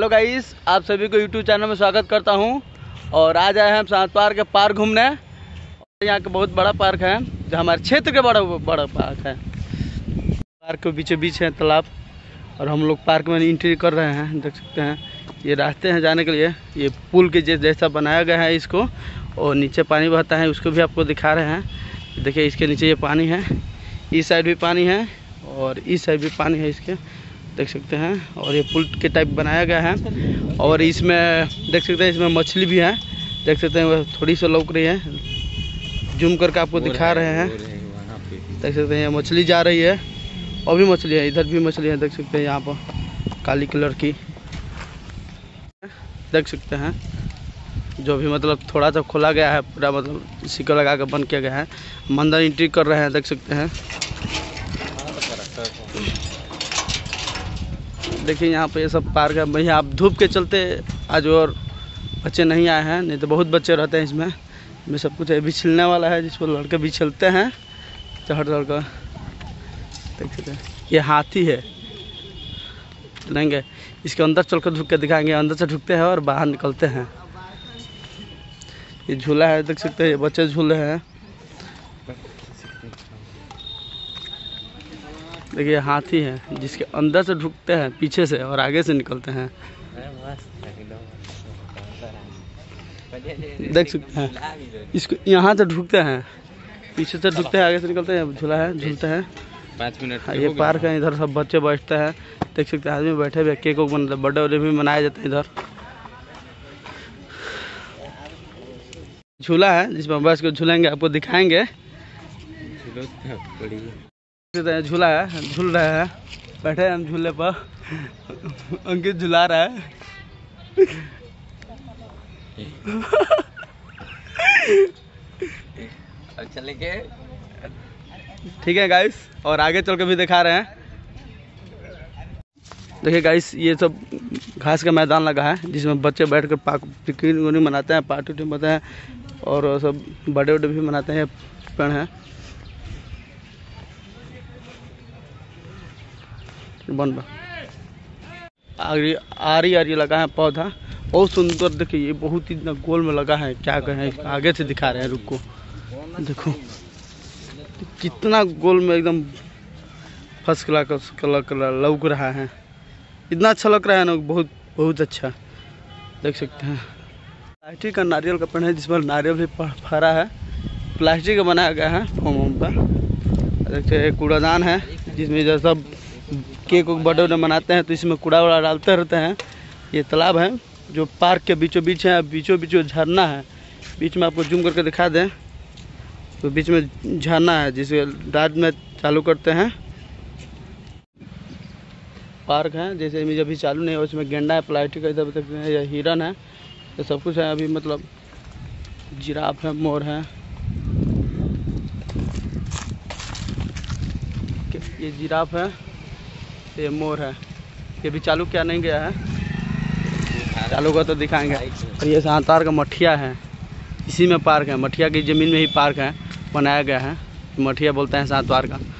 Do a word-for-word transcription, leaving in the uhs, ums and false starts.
Hello guys, आप सभी को यूट्यूब चैनल में स्वागत करता हूं। और आज आए हैं हम सहतवार के पार्क घूमने। यहाँ का बहुत बड़ा पार्क है जो हमारे क्षेत्र के बड़ा बड़ा पार्क है। पार्क के बीचों बीच है तालाब और हम लोग पार्क में एंट्री कर रहे हैं। देख सकते हैं ये रास्ते हैं जाने के लिए। ये पुल के जैसा बनाया गया है इसको, और नीचे पानी बहता है, उसको भी आपको दिखा रहे हैं। देखिए इसके नीचे ये पानी है, इस साइड भी पानी है और इस साइड भी पानी है इसके, देख सकते हैं। और ये पुल के टाइप बनाया गया है और इसमें देख सकते हैं इसमें मछली भी है, देख सकते हैं वह थोड़ी सी लौक रही है। जूम करके आपको दिखा रहे हैं, देख सकते हैं ये मछली जा रही है। और भी मछली है, इधर भी मछली है, देख सकते हैं यहाँ पर काली कलर की, देख सकते हैं। जो भी मतलब थोड़ा सा खोला गया है, पूरा मतलब सिक्का लगा कर बंद किया गया है। मंदिर एंट्री कर रहे हैं, देख सकते हैं। देखिए यहाँ पे ये सब पार्क है भैया। आप धूप के चलते आज और बच्चे नहीं आए हैं, नहीं तो बहुत बच्चे रहते हैं इसमें। इसमें सब कुछ अभी छिलने वाला है, जिसको लड़के भी छिलते हैं, चढ़ चढ़ कर, देख सकते हैं। ये हाथी है, लेंगे इसके अंदर चल कर ढुक के दिखाएंगे। अंदर से ढुकते हैं और बाहर निकलते हैं। ये झूला है, देख सकते हैं बच्चे झूले हैं। देखिए हाथी है जिसके अंदर से ढुकते हैं, पीछे से और आगे से निकलते हैं, देख सकते हैं। इसको यहाँ से ढुकते हैं, पीछे से ढुकते हैं, आगे से निकलते हैं। झूला है, झूलते हैं। पाँच मिनट ये पार्क है, इधर सब बच्चे बैठते हैं, देख सकते हैं। आदमी बैठे हुए, केक वेक बनते, बर्थडे वर्डे भी मनाया जाता है। इधर झूला है जिसमें बस को झूलेंगे, आपको दिखाएंगे। झूला है, झूल रहा है, बैठे हम झूले पर, अंकित झूला रहा है। ठीक है गाइस, और आगे चल के भी दिखा रहे हैं। देखिए गाइस ये सब घास का मैदान लगा है जिसमें बच्चे बैठ कर पाक पिकनिक मनाते हैं, पार्टी उटी मनाते हैं और सब बर्थडे वर्डे भी मनाते हैं। पेड़ है, बन बा आरी आरी आरी लगा है पौधा, बहुत सुंदर। देखिए ये बहुत ही गोल में लगा है, क्या कहें। आगे से दिखा रहे हैं, रुको देखो कितना गोल में एकदम फर्स्ट क्लास कलर कलर लग रहा है। इतना अच्छा लग रहा है ना, बहुत बहुत अच्छा, देख सकते हैं। प्लास्टिक का नारियल का पेड़ है जिसमें नारियल भी फरा है, प्लास्टिक का बनाया गया है फोम वोम पर। देखते कूड़ादान है जिसमें जो सब केक बर्थडे वर्डे मनाते हैं तो इसमें कूड़ा वूड़ा डालते रहते हैं। ये तालाब है जो पार्क के बीचों बीच है, बीचों बीच झरना है। बीच में आपको जूम करके दिखा दें तो बीच में झरना है जिसे रात में चालू करते हैं। पार्क है जैसे में अभी चालू नहीं है, उसमें गेंडा है, प्लास्टिक है, इधर तक है, हिरन है, ये सब कुछ है अभी। मतलब जिराफ है, मोर है। ये जिराफ है, ये मोर है, ये भी चालू किया नहीं गया है, चालू का तो दिखाएंगे। और ये सहतवार का मठिया है, इसी में पार्क है, मठिया की ज़मीन में ही पार्क है, बनाया गया है। मठिया बोलते हैं सहतवार का।